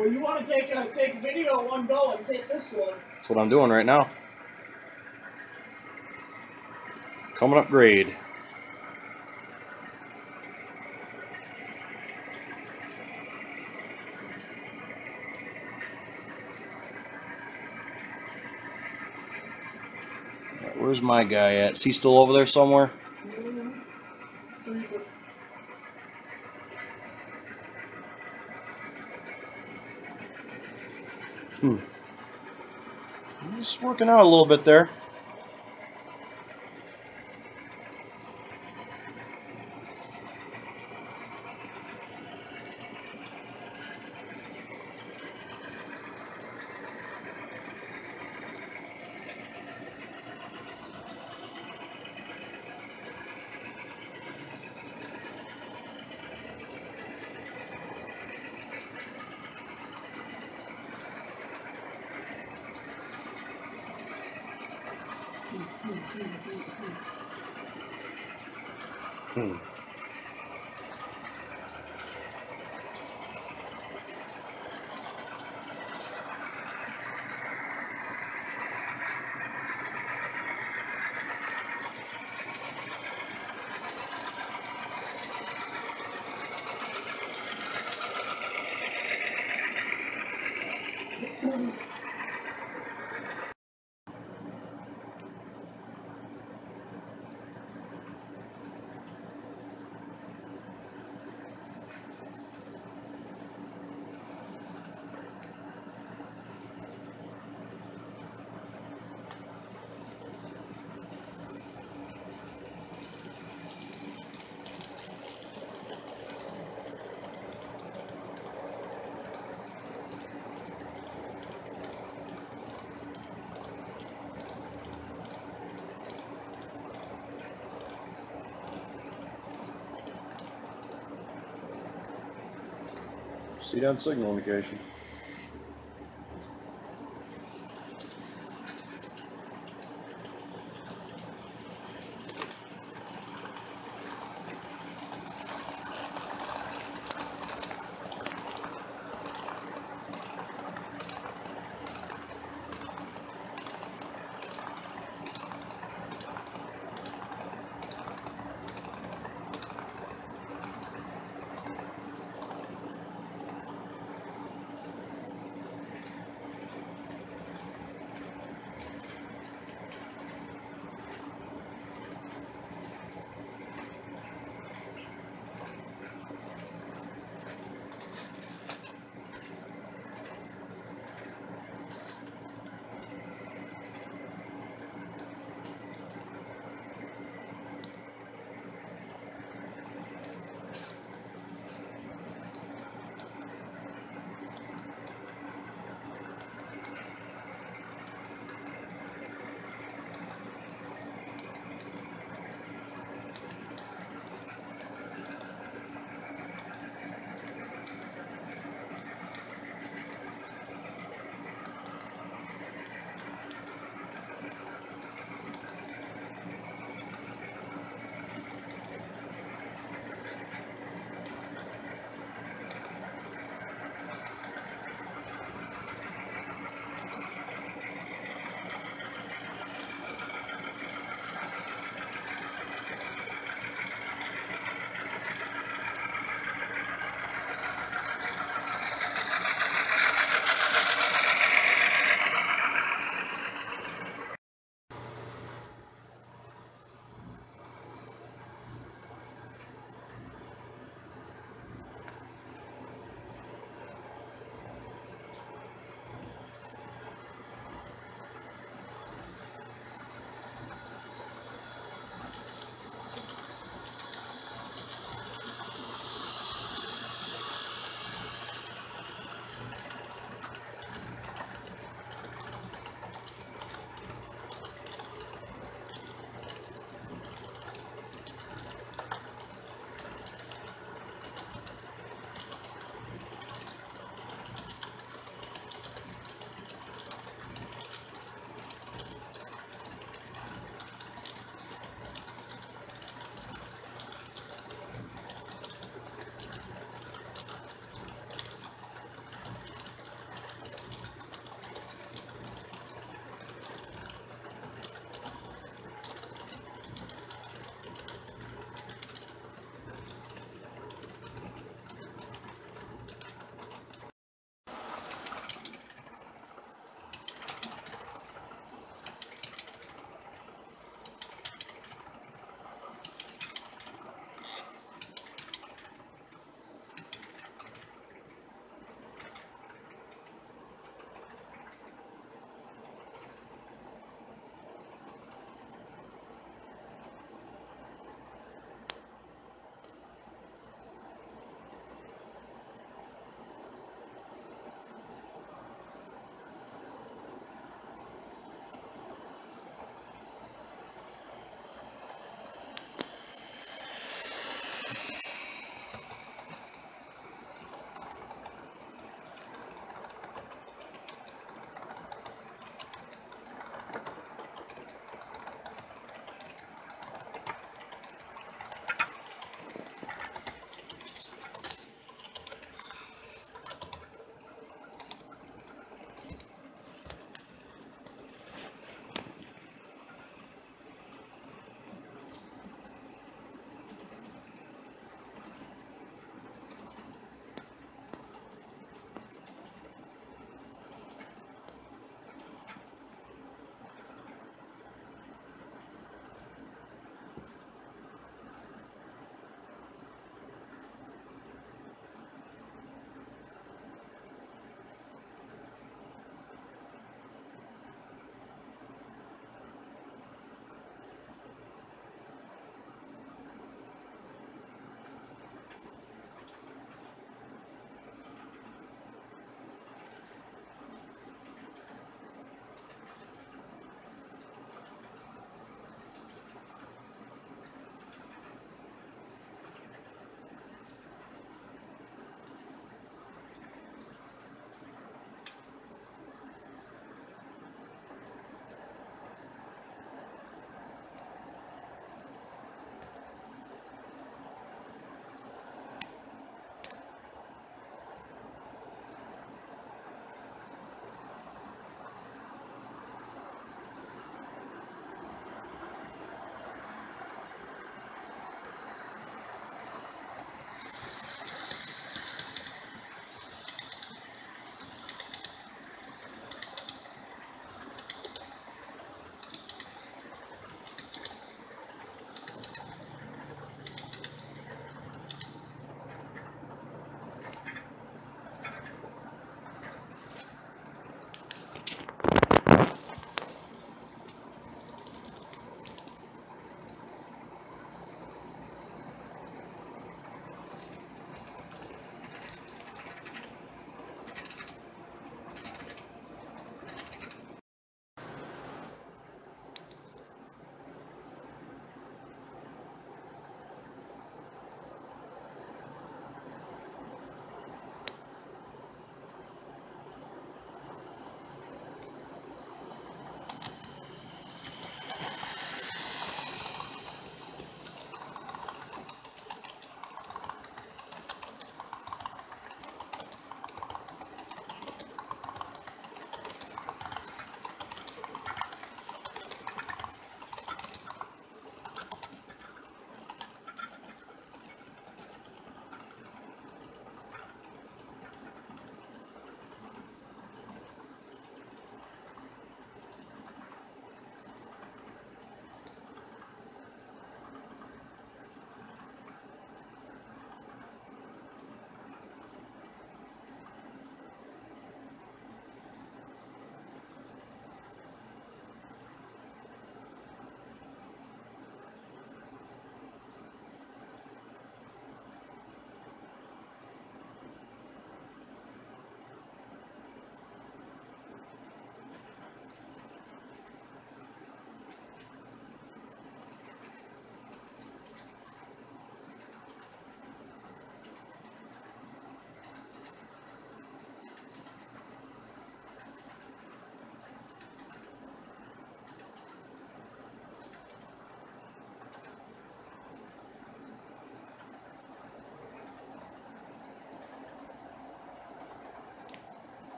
Well, you want to take video one go and take this one. That's what I'm doing right now. Coming up grade. Where's my guy at? Is he still over there somewhere? I'm just working out a little bit there. See down signal indication.